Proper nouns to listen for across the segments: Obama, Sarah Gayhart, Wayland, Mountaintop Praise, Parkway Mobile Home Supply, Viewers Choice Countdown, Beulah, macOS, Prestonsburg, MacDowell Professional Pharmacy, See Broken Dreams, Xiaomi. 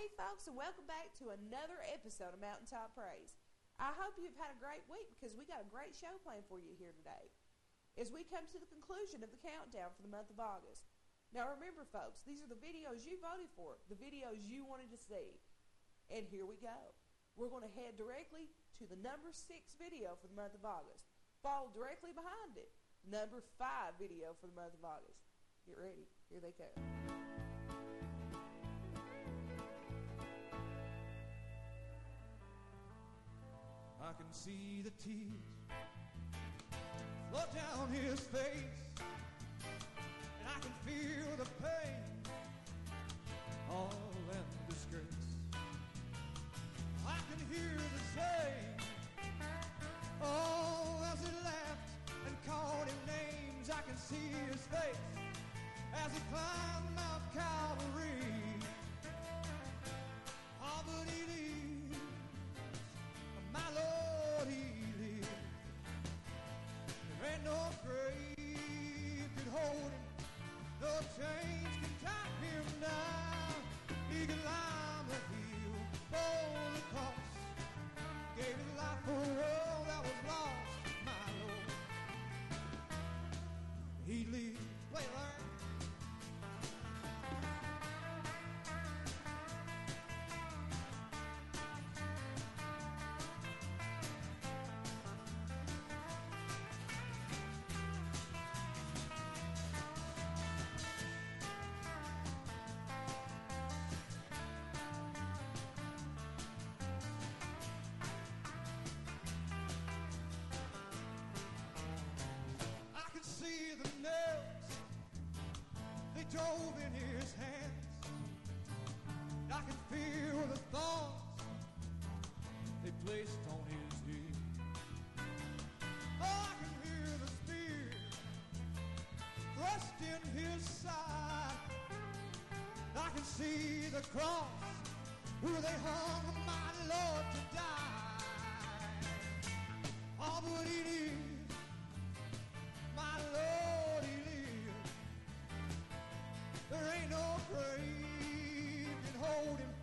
Hey folks, and welcome back to another episode of Mountaintop Praise. I hope you've had a great week because we got a great show planned for you here today as we come to the conclusion of the countdown for the month of August. Now remember folks, these are the videos you voted for, the videos you wanted to see. And here we go. We're going to head directly to the number 6 video for the month of August, followed directly behind it, number 5 video for the month of August. Get ready, here they come. I can see the tears flow down his face, and I can feel the pain, all in disgrace. I can hear the shame, oh, as he laughed and called him names. I can see his face as he climbed Mount Calvary. Oh, but he leaves, my Lord, he lives. There ain't no grave can hold him, no chains can tie him down. He can climb the hill, roll the cross, gave his life for a world that was lost, my Lord. He lives, Wayland. Drove in his hands, and I can feel the thorns they placed on his head. Oh, I can hear the spear thrust in his side, and I can see the cross where they hung my Lord to die. Oh, but he lives, my Lord, he lives. There ain't no grave can hold him,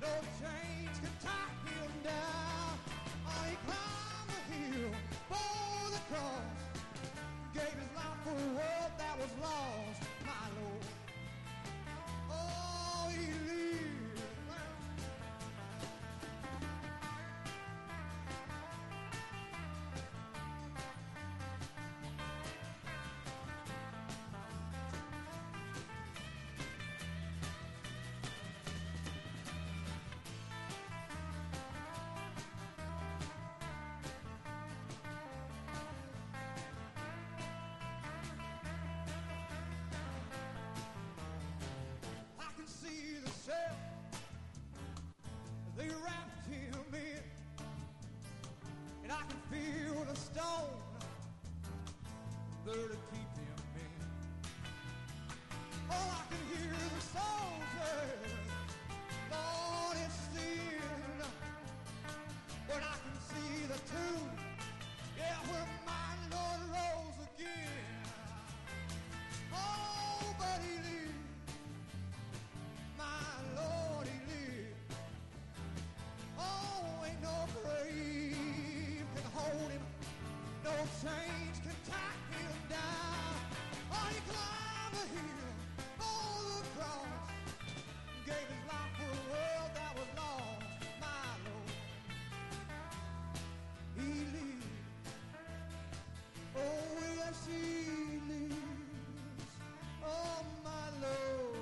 no chains can tie him down. Oh, he climbed the hill, bore the cross, gave his life for a world that was lost, my Lord. Oh, he lived. There to keep him in. Oh, I can hear the soldiers, Lord, it's sin. But I can see the tomb, yeah, where my Lord rose again. Oh, but he lives, my Lord, he lives. Oh, ain't no grave can hold him, no chains can tie him down. Oh, he climbed the hill, oh, the cross, gave his life for a world that was lost, my Lord. He lives, oh, yes, he lives, oh, my Lord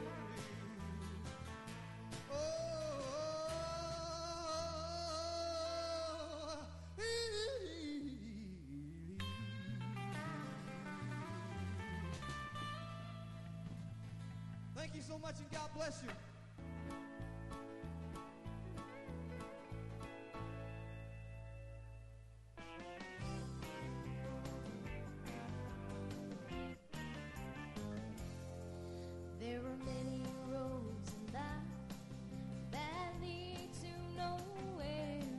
lives, oh. Thank you so much, and God bless you. There are many roads in life that lead to nowhere,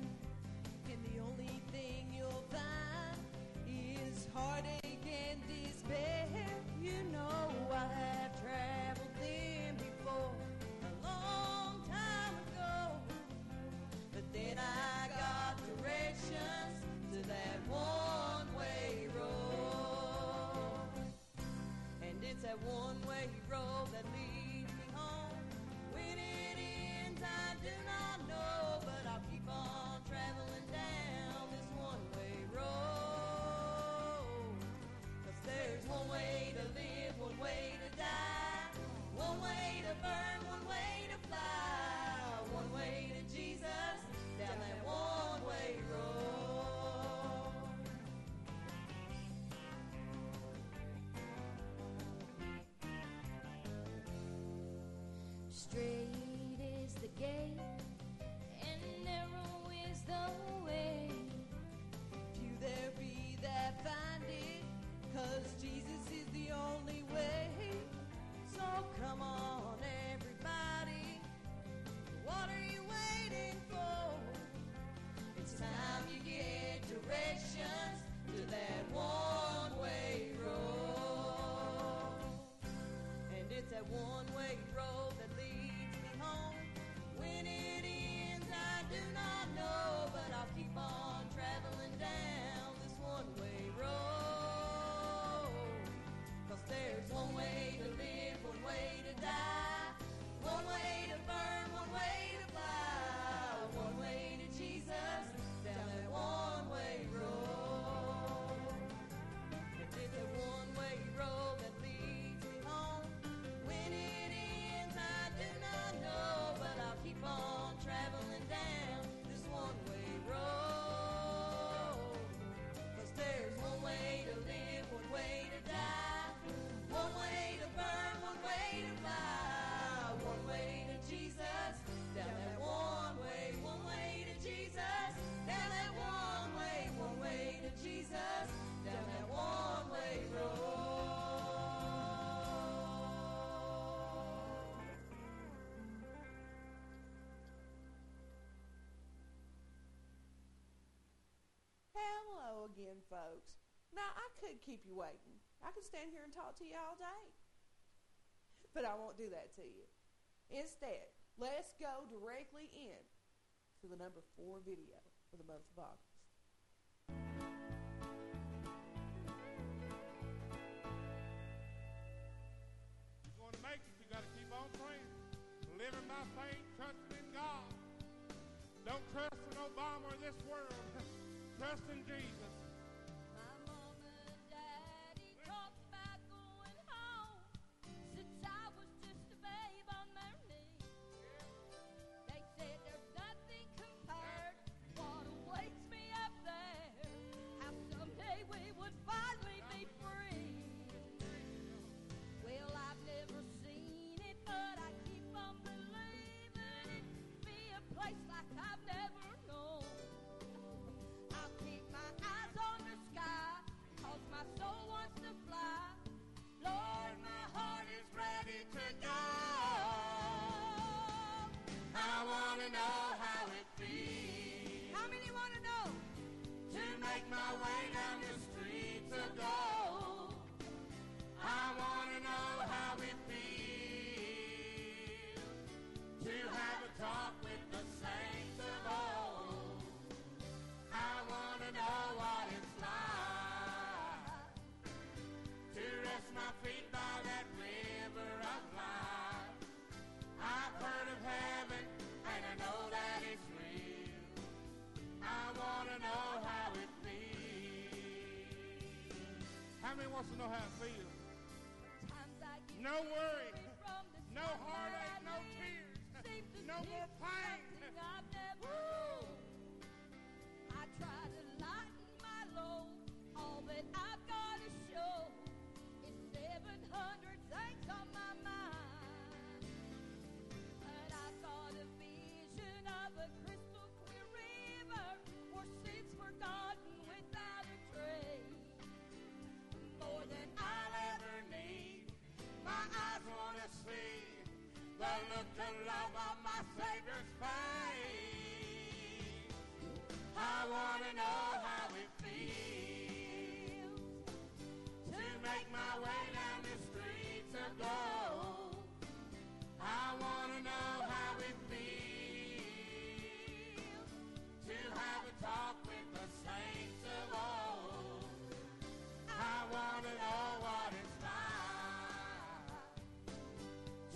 and the only thing you'll find is heartache and despair. You know I have traveled them before. One way to live, one way to die. One way to burn, one way to fly. One way to Jesus, down that one-way road. Straight is the gate, and narrow is the way. Few there be that find it, 'cause Jesus is the only way. So come on, everybody, what are you waiting for? It's time you get directions to that one-way road. And it's that one-way road that leads me home. When it ends, I do not know, but I'll keep on traveling down this one-way road. There's one way to live, one way to die, one way to burn, one way to fly, one way to Jesus, down that one-way road. And it's a one-way road that leads me home. When it ends, I do not know, but I'll keep on traveling down this one-way road. 'Cause there's one way to live, one way to die, one way to burn, one way to fly, one way to Jesus, down that one way to Jesus, down that one way to Jesus, down that one-way road. Hello again, folks. Now, I could keep you waiting. I could stand here and talk to you all day. But I won't do that to you. Instead, let's go directly in to the number 4 video for the month of August. If you're going to make it, you got to keep on praying. Living by faith, trusting in God. Don't trust in Obama or this world. Trust in Jesus. To know how it feels. No worry, no heartache, no tears, no more pain. Woo! I try to lighten my load. All that I've got to show is 700 things on my mind. But I got a vision of a crystal clear river where sins forgotten without a trace. More than I'll ever need, my eyes want to see the look of love on my Savior's face. I want to know how it feels to make my way down the streets of gold. I want to know how it feels to have a talk with the saints of old. I want to know what it's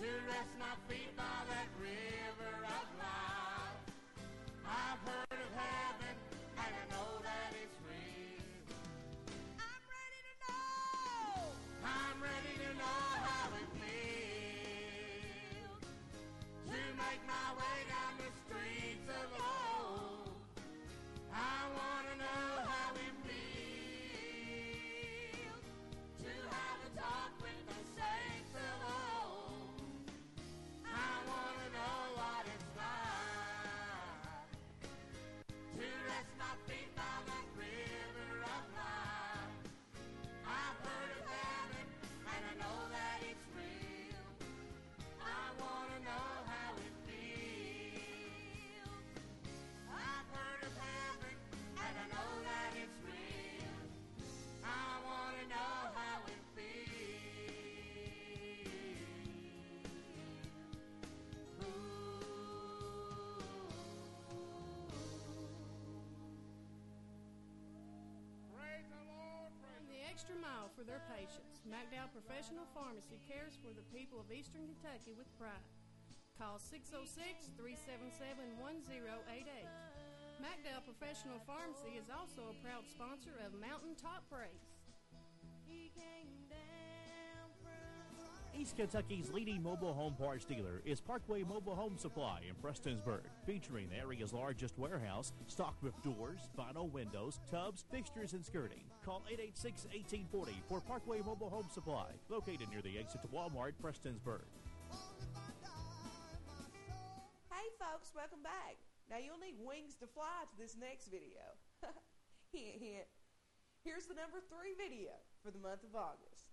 like to rest my feet by that river of life. I've heard of heaven and I know that it's real. extra mile for their patients, MacDowell Professional Pharmacy cares for the people of Eastern Kentucky with pride. Call 606-377-1088. MacDowell Professional Pharmacy is also a proud sponsor of Mountaintop Praise. East Kentucky's leading mobile home parts dealer is Parkway Mobile Home Supply in Prestonsburg, featuring the area's largest warehouse stocked with doors, vinyl windows, tubs, fixtures, and skirting. Call 886-1840 for Parkway Mobile Home Supply, located near the exit to Walmart, Prestonsburg. Hey folks, welcome back. Now you'll need wings to fly to this next video. Hint, hint. Here's the number 3 video for the month of August.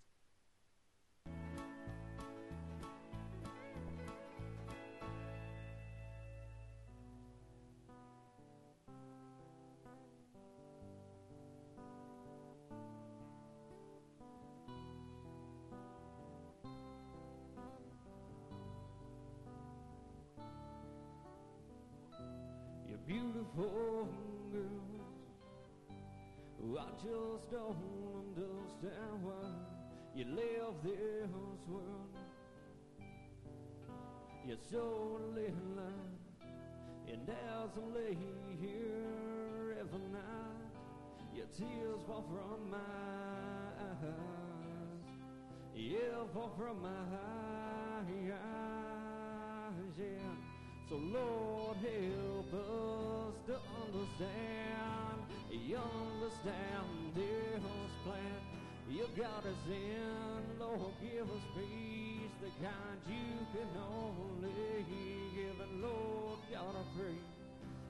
Beautiful girls, I just don't understand why you live this world. You're so little, and as I lay here every night, your tears fall from my eyes. Yeah, fall from my eyes, yeah. So Lord, help us to understand, you understand this plan you got us in. Lord, give us peace, the kind you can only give. And Lord, God, I pray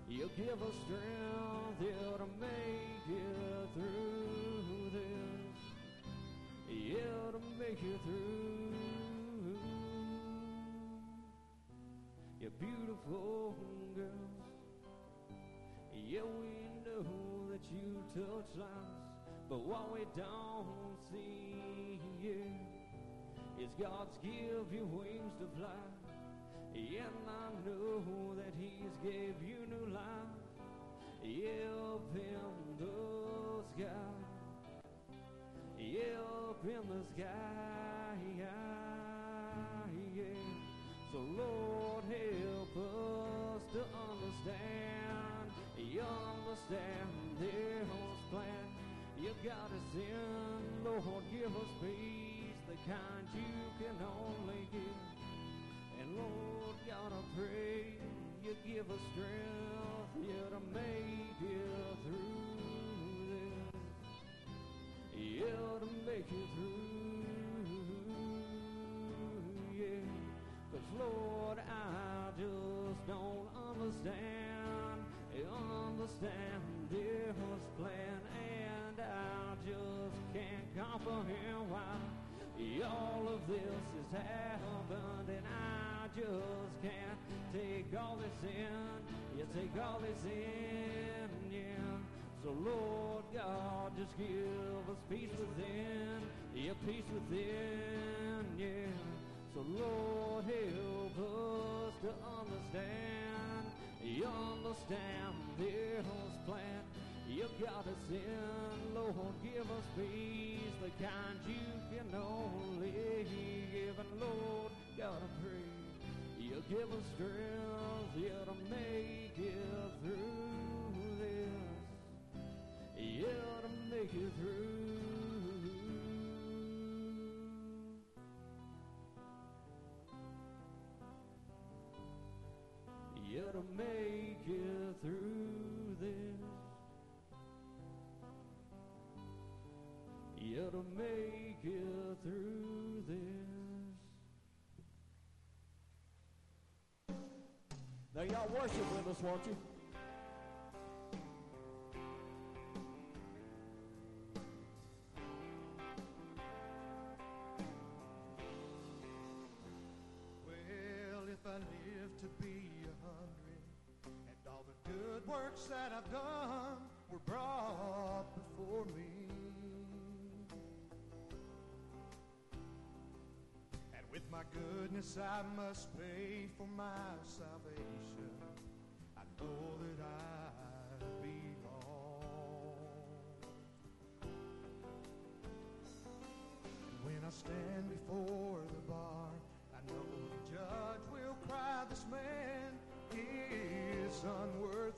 you give us strength to make it through this, yeah, to make it through. You beautiful girls, yeah, we know that you touch lives, but what we don't see, yeah, is God's give you wings to fly. Yeah, and I know that He's gave you new life, yeah, up in the sky, yeah, up in the sky, yeah. So Lord, help us to understand, you understand their whole plan you got us in. Lord, give us peace, the kind you can only give. And Lord, God, I pray you give us strength, yeah, to make it through this, yeah, to make it through, yeah. Cause Lord, I just don't understand this plan, and I just can't comprehend why all of this has happened, and I just can't take all this in, yeah, take all this in, yeah. So Lord God, just give us peace within, yeah, peace within, yeah. So Lord, help us to understand, you understand this plan you got us in. Lord, give us peace, the kind you can only give. And Lord, God, I pray you give us strength, yeah, to make it through this, yeah, to make it through. Yeah, to make it through this, yeah, to make it through this. Now y'all worship with us, won't you? Well, if I live to be 100, and all the good works that I've done were brought before me, and with my goodness I must pay for my salvation, I know that I belong. stand before the bar. I know the judge will cry, this man is unworthy.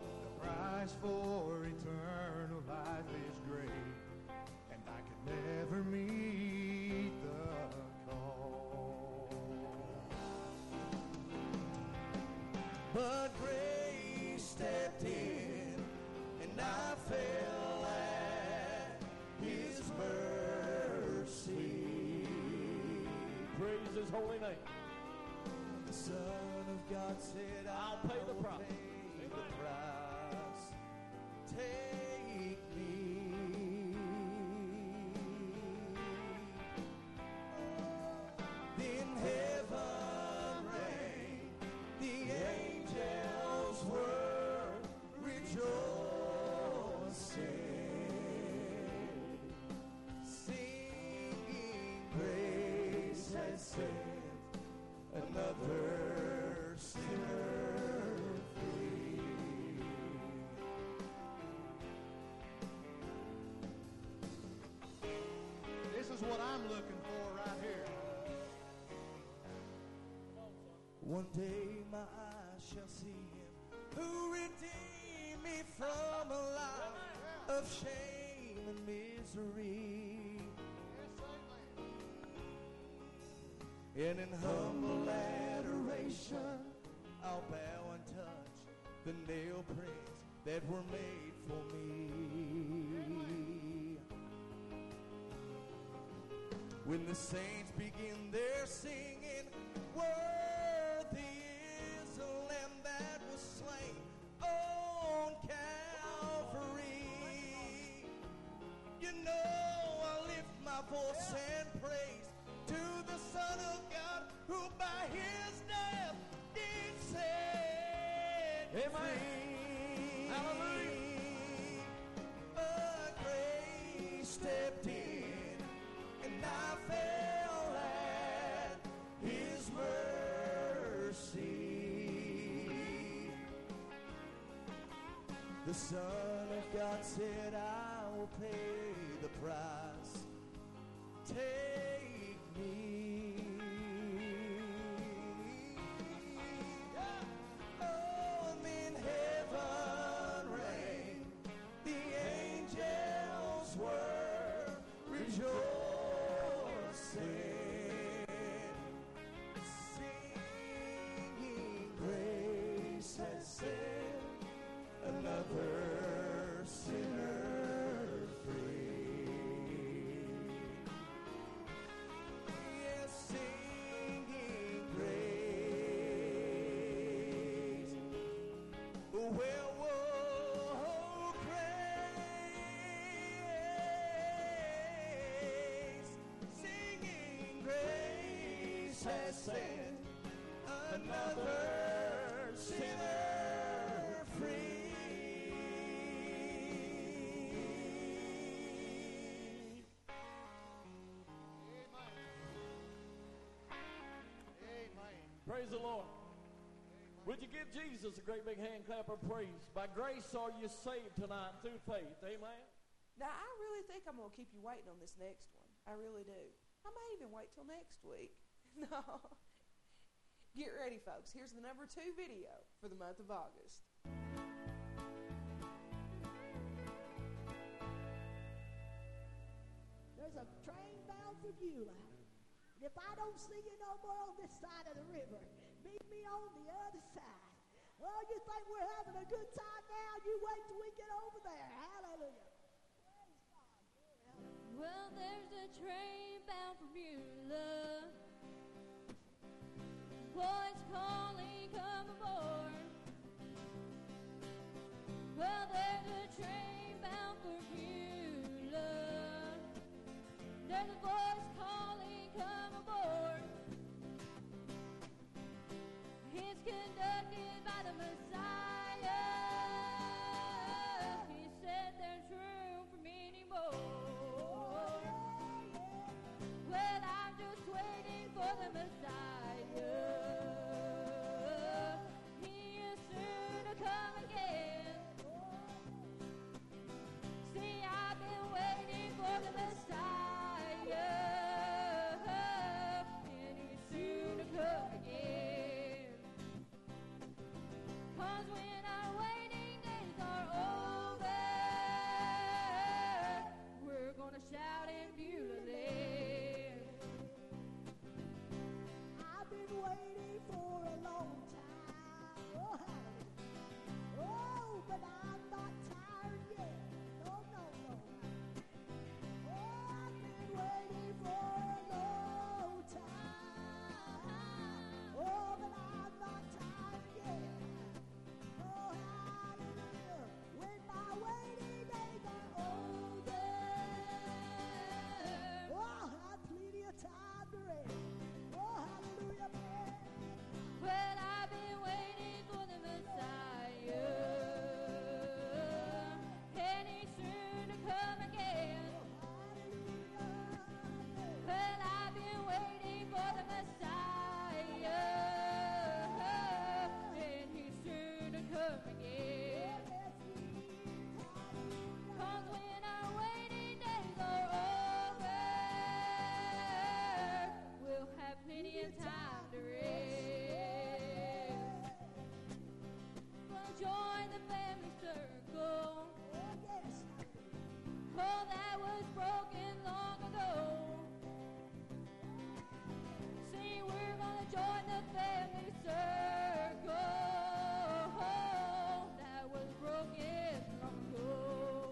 The price for eternal life is great, and I can never meet the call. But grace stepped in, and I fell at His mercy. Praise His holy name. The Son of God said, I'll pay the price. Take me. Then heaven rang, the angels were rejoicing, singing praise has saved another sinner. This is what I'm looking for right here. One day my eyes shall see Him who redeemed me from a life of shame and misery. And in humble adoration I'll bow and touch the nail prints that were made for me. When the saints begin their singing, worthy is the Lamb that was slain on Calvary. You know I lift my voice and praise to the Son of God who by His death did set me free. Hallelujah. A grace stepped in. I fell at His mercy. The Son of God said, I will pay the price. Take me. Oh, and then heaven rang. The angels were rejoicing. Another sinner free. Yes, singing praise. Well, oh, praise. Singing grace has sent another sinner. Praise the Lord. Would you give Jesus a great big hand clap of praise? By grace are you saved tonight through faith. Amen. Now, I really think I'm going to keep you waiting on this next one. I really do. I may even wait till next week. No. Get ready, folks. Here's the number 2 video for the month of August. There's a train bound for Beulah. And if I don't see you no more on this side of the river, meet me on the other side. Well, you think we're having a good time now? You wait till we get over there. Hallelujah. Praise God. Hallelujah. Well, there's a train bound for Beulah. Boy, it's calling, come aboard. Well, there's a train bound for Beulah. There's a voice calling. Come aboard. He's conducted by the Messiah. He said there's room for many more. Well, I'm just waiting for the Messiah. He is soon to come again. Oh, that was broken long ago. See, we're gonna join the family circle. Oh, that was broken long ago.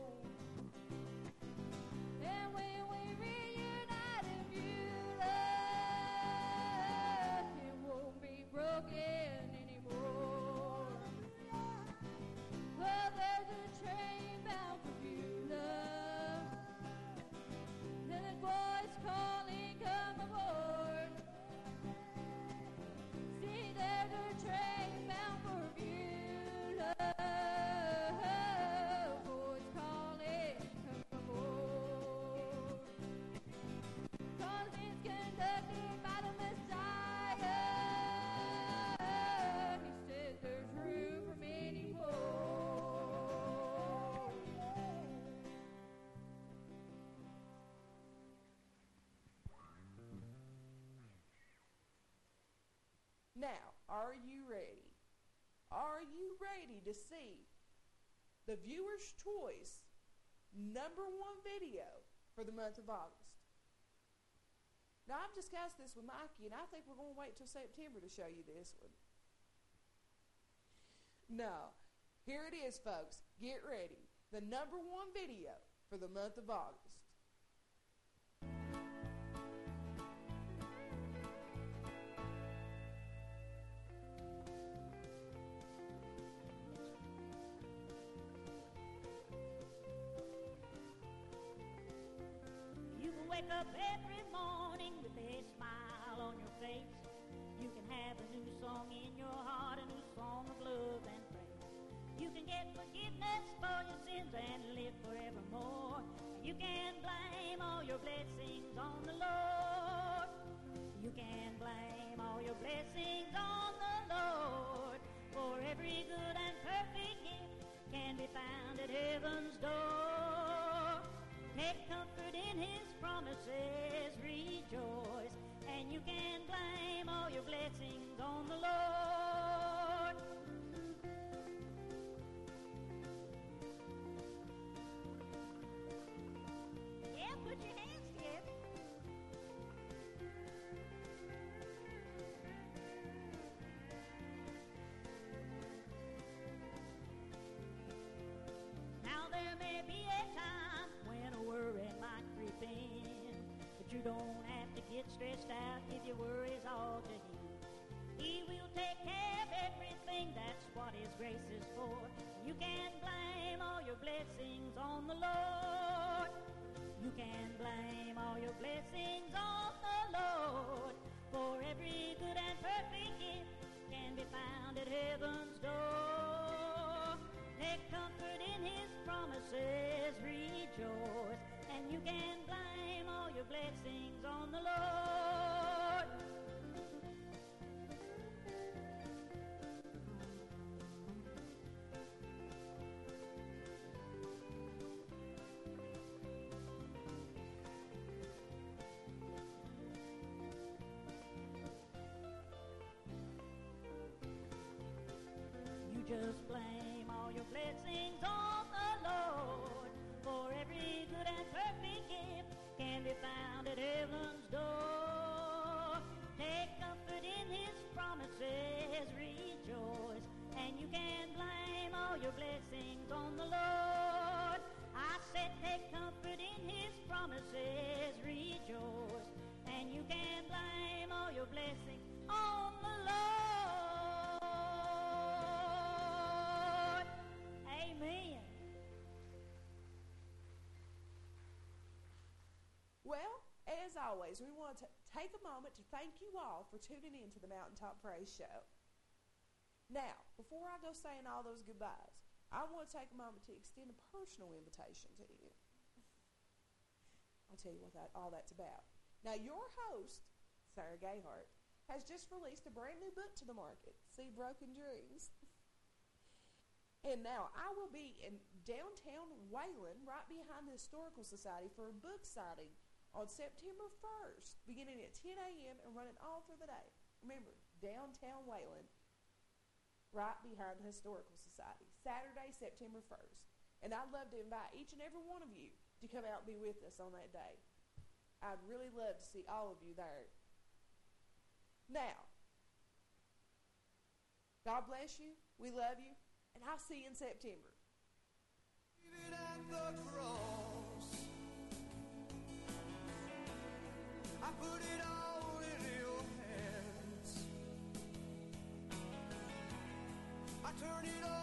And when we reunite in Beulah, it won't be broken anymore. Well, there's a train bound for Beulah. Calling, come aboard. See, there's a train bound for Beulah. Boys calling, come aboard. Calling conducted by the Messiah. He said there's room for many more. Now, are you ready? Are you ready to see the viewer's choice #1 video for the month of August? Now, I've discussed this with Mikey, and I think we're going to wait till September to show you this one. No, here it is, folks. Get ready. The #1 video for the month of August. Wake up every morning with a smile on your face. You can have a new song in your heart, a new song of love and praise. You can get forgiveness for your sins and live forevermore. You can blame all your blessings on the Lord. You can blame all your blessings on the Lord. For every good and perfect gift can be found at heaven's door. Take comfort in his promises, rejoice, and you can blame all your blessings on the Lord. Yeah, put your hands together. Now there may be a time when a worry might creep in, but you don't have to get stressed out. Give your worries all to him. He will take care of everything. That's what his grace is for. You can blame all your blessings on the Lord. You can blame all your blessings on the Lord. For every good and perfect gift can be found at heaven's door. Take comfort in his promises, rejoice, and you can blame all your blessings on the Lord. You just blame all your blessings on the Lord, for every good and perfect gift can be found at heaven's door. Take comfort in his promises, rejoice, and you can blame all your blessings on the Lord. I said take comfort in his promises, rejoice, and you can blame all your blessings on the Lord. Well, as always, we want to take a moment to thank you all for tuning in to the Mountaintop Praise Show. Now, before I go saying all those goodbyes, I want to take a moment to extend a personal invitation to you. I'll tell you what all that's about. Now, your host, Sarah Gayhart, has just released a brand new book to the market, See Broken Dreams. And now, I will be in downtown Wayland, right behind the Historical Society, for a book signing on September 1st, beginning at 10 a.m. and running all through the day. Remember, downtown Wayland, right behind the Historical Society, Saturday, September 1st. And I'd love to invite each and every one of you to come out and be with us on that day. I'd really love to see all of you there. Now, God bless you. We love you. And I'll see you in September. At the cross, I put it all in your hands. I turn it over.